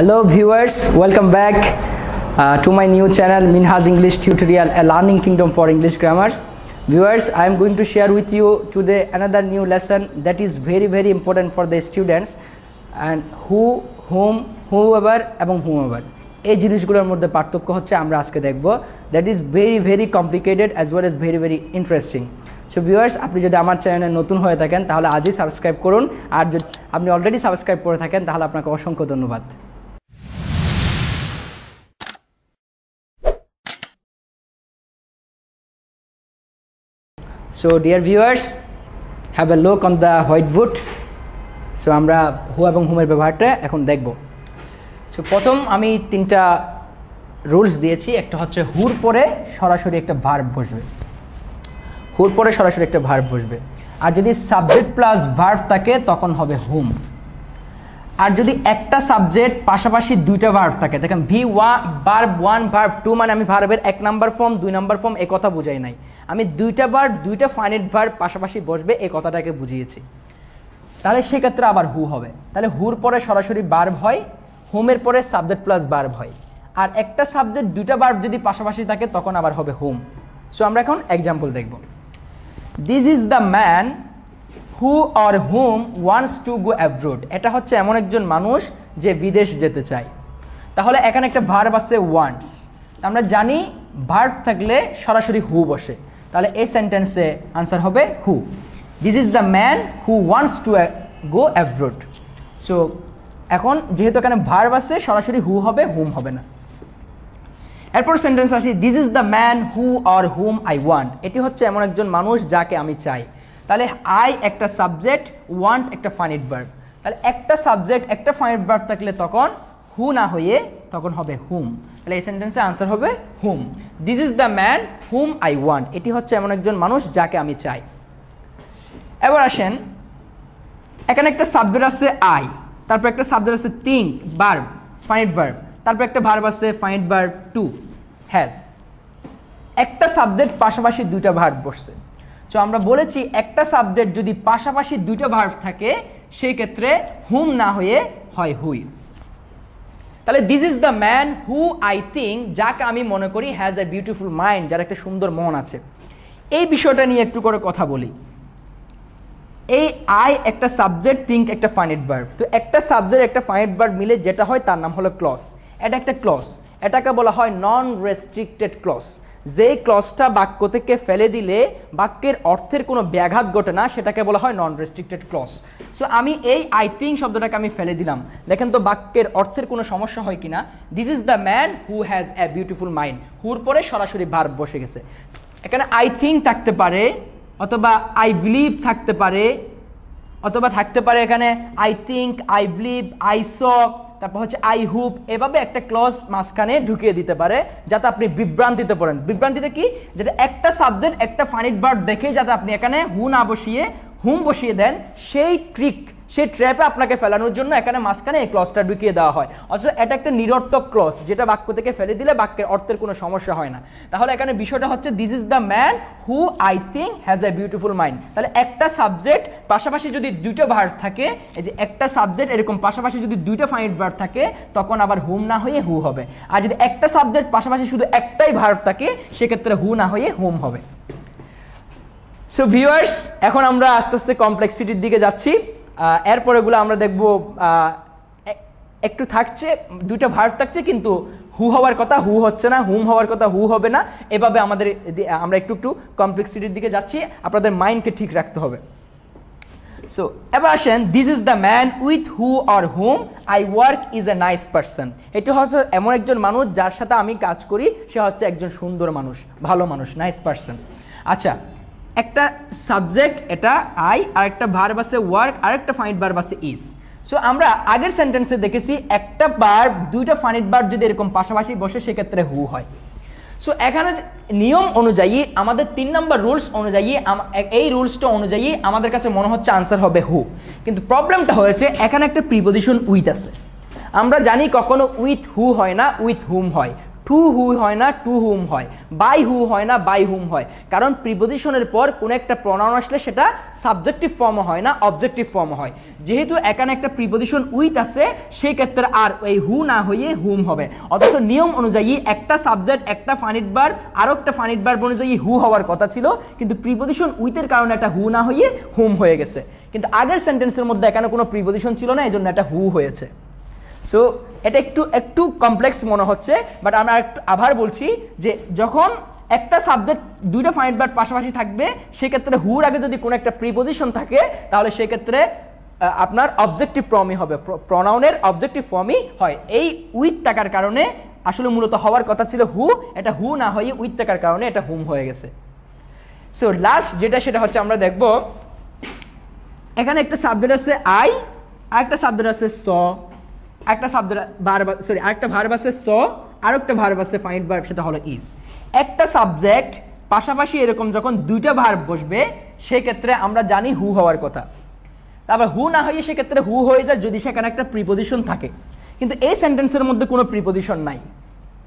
Hello viewers, welcome back to my new channel Minhaj English Tutorial, a learning kingdom for English grammars. Viewers, I am going to share with you today another new lesson that is very important for the students and who, whom, whoever, among whomever. এই জিনিসগুলোর মধ্যে পার্থক্য হচ্ছে আমরা আজকে দেখব that is very complicated as well as very interesting so viewers আপনি যদি আমার চ্যানেলে নতুন হয়ে থাকেন তাহলে আজই সাবস্ক্রাইব করুন আর যদি আপনি অলরেডি সাবস্ক্রাইব করে থাকেন তাহলে আপনাকে অসংখ্য ধন্যবাদ so dear viewers have a look on the white board so আমরা হু এবং হুমের ব্যবহারটা এখন দেখব সো প্রথম আমি তিনটা রুলস দিয়েছি একটা হচ্ছে হুর পরে সরাসরি একটা ভার্ব বসবে হুর পরে সরাসরি একটা ভার্ব বসবে আর যদি সাবজেক্ট প্লাস ভার্ব থাকে তখন হবে হুম আর যদি একটা সাবজেক্ট পাশাপাশি দুইটা ভার্ব থাকে দেখেন ভি ওয়া ভার্ব 1 ভার্ব 2 মানে আমি ভার্বের এক নাম্বার ফর্ম দুই নাম্বার ফর্ম এই কথা বুঝাই নাই আমি দুইটা ভার্ব দুইটা ফাইনাইট ভার্ব পাশাপাশি বসবে এই কথাটাকে বুঝিয়েছি তাহলে সেই ক্ষেত্রে আবার হু হবে তাহলে হুর পরে সরাসরি ভার্ব হয় হোমের পরে সাবজেক্ট প্লাস ভার্ব হয় আর একটা সাবজেক্ট দুইটা ভার্ব যদি পাশাপাশি থাকে তখন আবার হবে হোম সো আমরা এখন एग्जांपल দেখব this is the man who or whom wants to go abroad এটা হচ্ছে এমন একজন মানুষ যে বিদেশ যেতে চায় তাহলে এখানে একটা ভার্ব আছে ওয়ান্টস আমরা জানি ভার্ব থাকলে সরাসরি হু বসে তাহলে এই সেন্টেন্সে আনসার হবে who this is the man who wants to go abroad so এখন যেহেতু এখানে ভার্ব আছে সরাসরি হু হবে হুম হবে না এরপর সেন্টেন্স আছে this is the man who or whom I want এটি হচ্ছে এমন একজন মানুষ যাকে আমি চাই তাহলে আই একটা সাবজেক্ট ওয়ান্ট একটা ফাইনাইট ভার্ব তাহলে একটা সাবজেক্ট একটা ফাইনাইট ভার্ব থাকলে তখন হু না হয়ে তখন হবে হুম তাহলে এই সেন্টেন্সে আনসার হবে whom this is the man whom I want এটি হচ্ছে এমন একজন মানুষ যাকে আমি চাই এবার আসেন এখানে একটা সাবজেক্ট আছে আই তারপর একটা সাবজেক্ট আছে think verb find verb তারপর একটা verb আছে find verb to has একটা সাবজেক্ট পাশাপাশি দুইটা verb বসে তো আমরা বলেছি একটা সাবজেক্ট যদি পাশাপাশি দুইটা verb থাকে সেই ক্ষেত্রে whom না হয়ে হয় who তাহলে this is the man who I think যাকে আমি মনে করি has a beautiful mind যার একটা সুন্দর মন আছে এই বিষয়টা নিয়ে একটু করে কথা বলি এই আই একটা সাবজেক্ট থিংক একটা ফাইনাইট ভার্ব তো একটা সাবজেক্ট একটা ফাইনাইট ভার্ব মিলে যেটা হয় তার নাম হলো ক্লজ এটা একটা ক্লজ এটাকে বলা হয় নন রেস্ট্রিক্টেড ক্লজ যেই ক্লজটা বাক্য থেকে ফেলে দিলে বাক্যের অর্থের কোনো ব্যাঘাত ঘটে না সেটাকে বলা হয় নন রেস্ট্রিক্টেড ক্লজ সো আমি এই আই থিংক শব্দটাকে আমি ফেলে দিলাম দেখেন তো বাক্যের অর্থের কোনো সমস্যা হয় কিনা this is the man who has a beautiful mind হুর পরে সরাসরি ভার্ব বসে গেছে এখানে আই থিংক থাকতে পারে অথবা আই বিলিভ থাকতে পারে অথবা থাকতে পারে এখানে I think I believe I saw তারপর হচ্ছে আই হোপ এভাবে একটা ক্লজ মাঝখানে ঢুকিয়ে দিতে পারে যাতে আপনি বিভ্রান্তিতে পড়েন বিভ্রান্তিটা কি যেটা একটা সাবজেক্ট একটা ফাইনাইট ভার্ব দেখে যাতে আপনি এখানে হু না বসিয়ে হুম বসিয়ে দেন সেই ট্রিক সেই ট্র্যাপে আপনাকে ফেলানোর জন্য এখানে মাঝখানে এই ক্লজটা ঢুকিয়ে দেওয়া হয় অথচ এটা একটা নিরর্থক ক্লজ যেটা বাক্য থেকে ফেলে দিলে বাক্যের অর্থের কোনো সমস্যা হয় না তাহলে এখানে বিষয়টা হচ্ছে this is the man who I think has a beautiful mind তাহলে একটা সাবজেক্ট পাশাপাশি যদি দুটো ভার্ব থাকে এই যে একটা সাবজেক্ট এরকম পাশাপাশি যদি দুটো ফাইনাইট ভার্ব থাকে তখন আবার হুম না হয়ে হু হবে আর যদি একটা সাবজেক্ট পাশাপাশি শুধু একটাই ভার্ব থাকে সেক্ষেত্রে হু না হয়ে হুম হবে সো ভিউয়ার্স এখন আমরা আস্তে আস্তে কমপ্লেক্সিটির দিকে যাচ্ছি এরপরেগুলো আমরা দেখব একটু থাকছে দুইটা ভার্ব থাকছে কিন্তু হু হওয়ার কথা হু হচ্ছে না হুম হওয়ার কথা হু হবে না এভাবে আমরা একটু কমপ্লেক্সিটির দিকে যাচ্ছি আপনাদের মাইন্ডকে ঠিক রাখতে হবে সো এবার আসেন this is the man with who or whom I work is a nice person এটা হচ্ছে এমন একজন মানুষ যার সাথে আমি কাজ করি সে হচ্ছে একজন সুন্দর মানুষ ভালো মানুষ নাইস পার্সন আচ্ছা একটা সাবজেক্ট এটা আই আর একটা ভার্ব আছে ওয়ার্ক আর একটা ফাইনাইট ভার্ব আছে ইজ সো আমরা আগের সেন্টেন্সে দেখেছি একটা ভার্ব দুইটা ফাইনাইট ভার্ব যদি এরকম পাশাপাশি বসে সেক্ষেত্রে হু হয় সো এখানে নিয়ম অনুযায়ী আমাদের 3 নম্বর রুলস অনুযায়ী এই রুলসটা অনুযায়ী আমাদের কাছে মনে হচ্ছে আনসার হবে হু কিন্তু প্রবলেমটা হয়েছে এখানে একটা প্রিপজিশন উইথ আছে আমরা জানি কখনো উইথ হু হয় না উইথ হুম হয় टू हू है ना टू हुम है, बाई हू है ना बाई हुम है, कारण प्रिपोजिशनर पर कोनो एकटा प्रोनाउन आसले सेटा सबजेक्टिव फर्म है ना अबजेक्टिव फर्म है। जेहेतु एखाने एकटा प्रिपोजिशन उइथ आछे सेई क्षेत्रे आर ओई हू ना हये हुम हबे। अथच नियम अनुयायी एकटा सब्जेक्ट एकटा फाइनाइट भार्ब आर एकटा फाइनाइट भार्ब अनुयायी हू हওয়ার কথা ছিল, কিন্তু প্রিপোজিশন উইথের কারণে এটা হু না হয়ে হুম হয়ে গেছে। কিন্তু আগের সেন্টেন্সের মধ্যে এখানে কোনো প্রিপোজিশন ছিল না, এজন্য এটা হু হয়েছে। সো এটা একটু একটু কমপ্লেক্স মনে হচ্ছে, বাট আমরা আবার বলছি যে যখন একটা সাবজেক্ট দুইটা ফাইনাইট ভার্ব পাশাপাশি থাকবে সেই ক্ষেত্রে হুর আগে যদি কোনো একটা প্রিপোজিশন থাকে তাহলে সেই ক্ষেত্রে আপনার অবজেক্টিভ ফর্মই হবে, প্রোনাউনের অবজেক্টিভ ফর্মই হয়। এই উইথ থাকার কারণে আসলে মূলত হওয়ার কথা ছিল হু, এটা হু না হয়ে উইথ থাকার কারণে এটা হুম হয়ে গেছে। সো লাস্ট যেটা সেটা হচ্ছে আমরা দেখব এখানে একটা সাবজেক্ট আছে আই, আরেকটা সাবজেক্ট আছে স, একটা সাবজেক্ট ভার্ব সরি আরেকটা ভার্ব আছে স, আরেকটা ভার্ব আছে ফাইনাইট ভার্ব সেটা হলো ইজ। একটা সাবজেক্ট পাশাপাশি এরকম যখন দুইটা ভার্ব বসবে সেই ক্ষেত্রে আমরা জানি হু হওয়ার কথা, তারপর হু না হয়ে সেক্ষেত্রে হু হয়ে যায় যদি সেখানে একটা প্রিপোজিশন থাকে। কিন্তু এই সেন্টেন্সের মধ্যে কোনো প্রিপোজিশন নাই,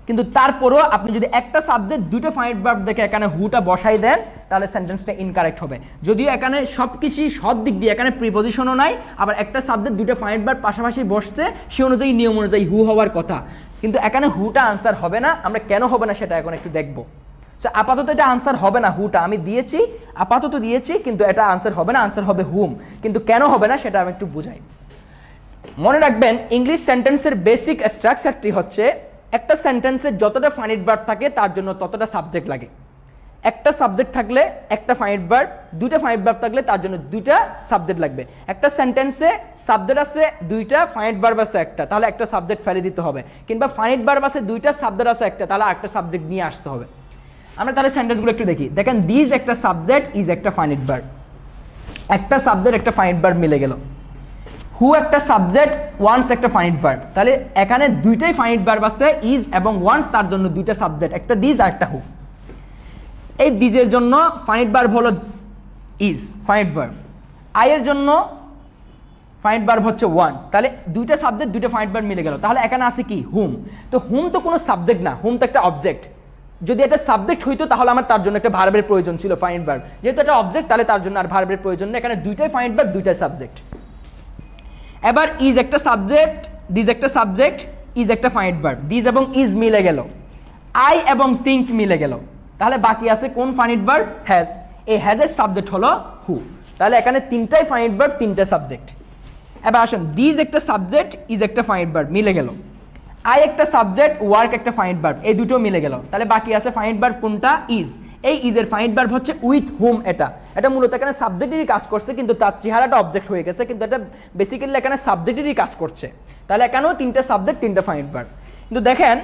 কিন্তু তারপরও আপনি যদি একটা সাবজেক্ট দুটো ফাইনাইট ভার্ব দেখে এখানে হুটা বসাই দেন তাহলে সেন্টেন্সটা ইনকারেক্ট হবে। যদিও এখানে সব কিছুই সব দিক দিয়ে এখানে প্রিপোজিশনও নাই, আবার একটা সাবজেক্ট দুটো ফাইনাইট ভার্ব পাশাপাশি বসছে সে অনুযায়ী নিয়ম অনুযায়ী হু হওয়ার কথা, কিন্তু এখানে হুটা আনসার হবে না। আমরা কেন হবে না সেটা এখন একটু দেখব। সো আপাতত এটা আনসার হবে না, হুটা আমি দিয়েছি আপাতত দিয়েছি, কিন্তু এটা আনসার হবে না, আনসার হবে হুম। কিন্তু কেন হবে না সেটা আমি একটু বুঝাই। মনে রাখবেন ইংলিশ সেন্টেন্সের বেসিক স্ট্রাকচারটি হচ্ছে একটা সেন্টেন্সে যতটা ফাইনাইট ভার্ব থাকে তার জন্য ততটা সাবজেক্ট লাগে। একটা সাবজেক্ট থাকলে একটা ফাইনাইট ভার্ব, দুইটা ফাইনাইট ভার্ব থাকলে তার জন্য দুইটা সাবজেক্ট লাগবে। একটা সেন্টেন্সে সাবজেক্ট আছে দুইটা, ফাইনাইট ভার্ব আছে একটা, তাহলে একটা সাবজেক্ট ফেলে দিতে হবে, কিংবা ফাইনাইট ভার্ব আছে দুইটা, সাবজেক্ট আছে একটা, তাহলে একটা সাবজেক্ট নিয়ে আসতে হবে। আমরা তাহলে সেন্টেন্সগুলো একটু দেখি। দেখেন দিজ একটা সাবজেক্ট, ইজ একটা ফাইনাইট ভার্ব, একটা সাবজেক্ট একটা ফাইনাইট ভার্ব মিলে গেল। হু একটা সাবজেক্ট, ওয়ান্স একটা ফাইনাইট ভার্ব, তাহলে এখানে দুইটাই ফাইনাইট ভার্ব আছে ইজ এবং ওয়ান্স, তার জন্য দুইটা সাবজেক্ট, একটা দিজ আর একটা হু। এই দিজের জন্য ফাইনাইট ভার্ব হলো ইজ ফাইনাইট ভার্ব, আয়ের জন্য ফাইনাইট ভার্ব হচ্ছে ওয়ান, তাহলে দুইটা সাবজেক্ট দুইটা ফাইনাইট ভার্ব মিলে গেল, তাহলে এখানে আছে কি হুম। তো হুম তো কোনো সাবজেক্ট না, হুম তো একটা অবজেক্ট। যদি এটা সাবজেক্ট হইতো তাহলে আমার তার জন্য একটা ভার্বের প্রয়োজন ছিল ফাইনাইট ভার্ব, যেহেতু একটা অবজেক্ট তাহলে তার জন্য আর ভার্বের প্রয়োজন নেই। এখানে দুইটাই ফাইনাইট ভার্ব দুইটাই সাবজেক্ট। এবার ইজ একটা সাবজেক্ট, দিজ একটা সাবজেক্ট, ইজ একটা ফাইনাইট ভার্ব, দিজ এবং ইজ মিলে গেল, আই এবং থিঙ্ক মিলে গেল, তাহলে বাকি আছে কোন ফাইনাইট ভার্ব হ্যাজ। এই হ্যাজের সাবজেক্ট হলো হু, তাহলে এখানে তিনটাই ফাইনাইট ভার্ব তিনটা সাবজেক্ট। এবার আসুন দিজ একটা সাবজেক্ট, ইজ একটা ফাইনাইট ভার্ব মিলে গেল, আই একটা সাবজেক্ট, ওয়ার্ক একটা ফাইনাইট ভার্ব, এই দুটো মিলে গেল, তাহলে বাকি আছে ফাইনাইট ভার্ব কোনটা ইজ। এই ইজের ফাইনাইট ভার্ব হচ্ছে উইথ হুম। এটা মূলত এখানে সাবজেক্টেরই কাজ করছে, কিন্তু তার চেহারাটা অবজেক্ট হয়ে গেছে, কিন্তু এটা বেসিক্যালি এখানে সাবজেক্টেরই কাজ করছে, তাহলে এখানেও তিনটা সাবজেক্ট তিনটা ফাইনাইট ভার্ব। কিন্তু দেখেন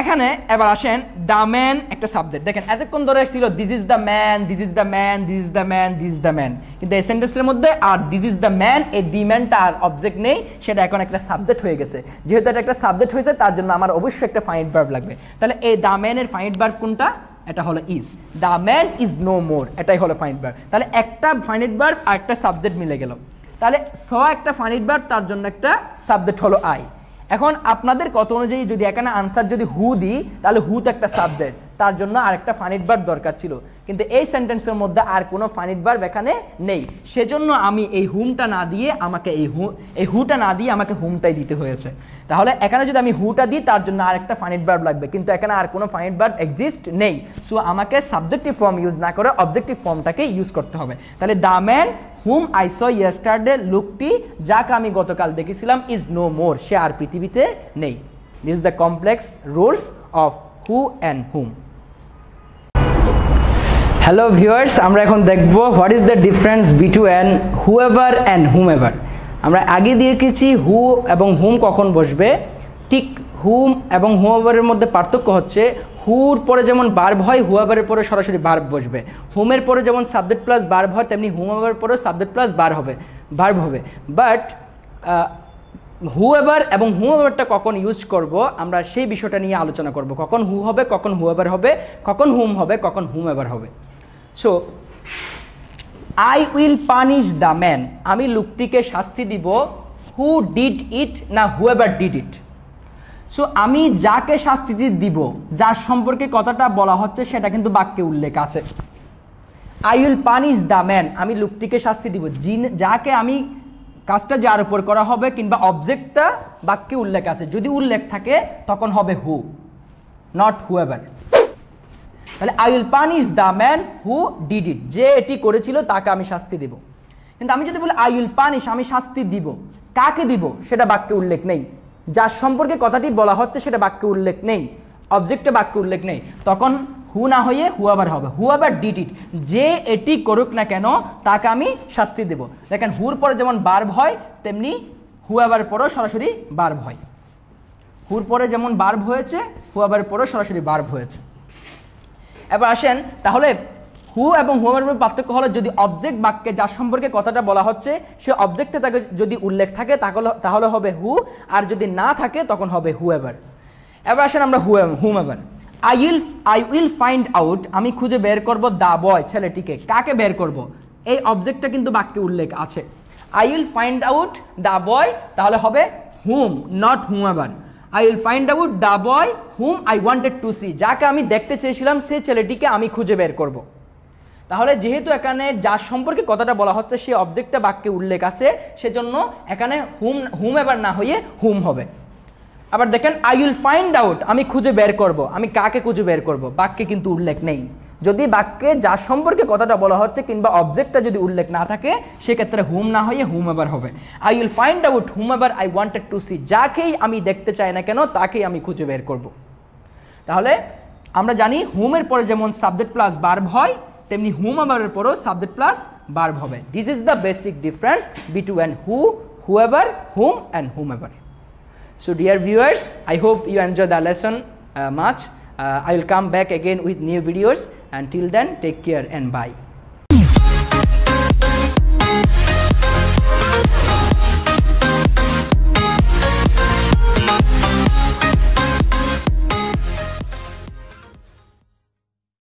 এখানে এবার আসেন দ্য ম্যান একটা সাবজেক্ট, দেখেন এতক্ষণ ধরে ছিল this is the man, this is the man, this is the man, this is the man, কিন্তু এই সেন্টেন্সের মধ্যে আর দিস ইজ দ্য ম্যান, এই দি ম্যানটা আর অবজেক্ট নেই, সেটা এখন একটা সাবজেক্ট হয়ে গেছে। যেহেতু এটা একটা সাবজেক্ট হয়েছে তার জন্য আমার অবশ্যই একটা ফাইনাইট ভার্ব লাগবে, তাহলে এই দ্য ম্যানের ফাইনাইট ভার্ব কোনটা, এটা হলো is. The man is no more, এটাই হলো ফাইনাইট ভার্ব, তাহলে একটা ফাইনাইট ভার্ব আর একটা সাবজেক্ট মিলে গেল, তাহলে একটা ফাইনাইট ভার্ব তার জন্য একটা সাবজেক্ট হলো আই। এখন আপনাদের কথা অনুযায়ী যদি এখানে আনসার যদি হু দিই তাহলে হু তো একটা সাবজেক্ট, তার জন্য আর একটা ফাইনাইট ভার্ব দরকার ছিল, কিন্তু এই সেন্টেন্সের মধ্যে আর কোনো ফাইনাইট ভার্ব এখানে নেই, সেজন্য আমি এই হুমটা না দিয়ে আমাকে এই হুটা না দিয়ে আমাকে হুমটাই দিতে হয়েছে। তাহলে এখানে যদি আমি হুটা দিই তার জন্য আর একটা ফাইনাইট ভার্ব লাগবে, কিন্তু এখানে আর কোনো ফাইনাইট ভার্ব এক্সিস্ট নেই, সো আমাকে সাবজেক্টিভ ফর্ম ইউজ না করে অবজেক্টিভ ফর্মটাকে ইউজ করতে হবে। তাহলে the man whom I saw yesterday, লোকটি যাকে আমি গতকাল দেখেছিলাম, ইজ নো মোর, সে আর পৃথিবীতে নেই। This the complex rules of who and whom. Hello viewers, আমরা এখন দেখব what is the difference between whoever and whomever. আমরা আগে দেখেছি হু এবং হুম কখন বসবে, ঠিক হুম এবং হুএভারের মধ্যে পার্থক্য হচ্ছে হুর পরে যেমন ভার্ব হয় হুএভারের পরে সরাসরি ভার্ব বসবে, হুমের পরে যেমন সাবজেক্ট প্লাস ভার্ব হয় তেমনি হুমএভারের পরে সাবজেক্ট প্লাস ভার্ব হবে। বাট হু এভার এবং হু এভারটা কখন ইউজ করব আমরা সেই বিষয়টা নিয়ে আলোচনা করব, কখন হু হবে, কখন হু এভার হবে, কখন হুম হবে, কখন হুম এভার হবে। So I will punish the man, আমি লোকটিকে শাস্তি দিব, হু ডিড ইট না whoever did it. So আমি যাকে শাস্তিটি দিব যার সম্পর্কে কথাটা বলা হচ্ছে সেটা কিন্তু বাক্যে উল্লেখ আছে। I will punish the man, আমি লোকটিকে শাস্তি দিব। যাকে আমি কাজটা যার উপর করা হবে কিংবা অবজেক্টটা বাক্যে উল্লেখ আছে, যদি উল্লেখ থাকে তখন হবে হু, নট হুএভার। তাহলে I will punish the man who did it, যে এটি করেছিল তাকে আমি শাস্তি দিব। কিন্তু আমি যদি বলি আই উইল পানিশ, আমি শাস্তি দিব, কাকে দিব সেটা বাক্যে উল্লেখ নেই, যার সম্পর্কে কথাটি বলা হচ্ছে সেটা বাক্যে উল্লেখ নেই, অবজেক্টে বাক্যে উল্লেখ নেই, তখন হু না হয়ে হুয়াবার হবে। হুয়াবার ডিড ইট, যে এটি করুক না কেন তাকে আমি শাস্তি দেব। দেখেন হুর পরে যেমন বার্ব হয় তেমনি হুয়াবার পরেও সরাসরি বার্ব হয়। হুর পরে যেমন বার্ব হয়েছে হুয়াবার পরেও সরাসরি বার্ব হয়েছে। এবার আসেন তাহলে হু এবং হুয়াবার মধ্যে পার্থক্য হলো, যদি অবজেক্ট বাক্যে যার সম্পর্কে কথাটা বলা হচ্ছে সে অবজেক্টে তাকে যদি উল্লেখ থাকে তাহলে হবে হু, আর যদি না থাকে তখন হবে হুয়াবার। এবার আসেন আমরা whomever. I will find out, আমি খুঁজে বের করব দ্য বয়, ছেলেটিকে। কাকে বের করব? এই অবজেক্টটা কিন্তু বাক্যে উল্লেখ আছে। I will find out the boy, তাহলে হবে whom, not whomever. I will find out the boy whom I wanted to see, যাকে আমি দেখতে চেয়েছিলাম সেই ছেলেটিকে আমি খুঁজে বের করব। তাহলে যেহেতু এখানে যার সম্পর্কে কথাটা বলা হচ্ছে সেই অবজেক্টটা বাক্যে উল্লেখ আছে, সেজন্য এখানে হুম এবার না হয়ে হুম হবে। আবার দেখেন আই উইল ফাইন্ড আউট, আমি খুঁজে বের করব, আমি কাকে খুঁজে বের করব বাক্যে কিন্তু উল্লেখ নেই। যদি বাক্যে যার সম্পর্কে কথাটা বলা হচ্ছে কিংবা অবজেক্টটা যদি উল্লেখ না থাকে সেক্ষেত্রে হুম না হয়ে হুম এবার হবে। I will find out whomever I wanted to see, যাকেই আমি দেখতে চাই না কেন তাকেই আমি খুঁজে বের করব। তাহলে আমরা জানি হুমের পরে যেমন সাবজেক্ট প্লাস ভার্ব হয় তেমনি হুম এবারের পরেও সাবজেক্ট প্লাস ভার্ব হবে। This is the basic difference between who, whoever, whom and whomever. So dear viewers, I hope you enjoy the lesson much. I will come back again with new videos. Until then, take care and bye.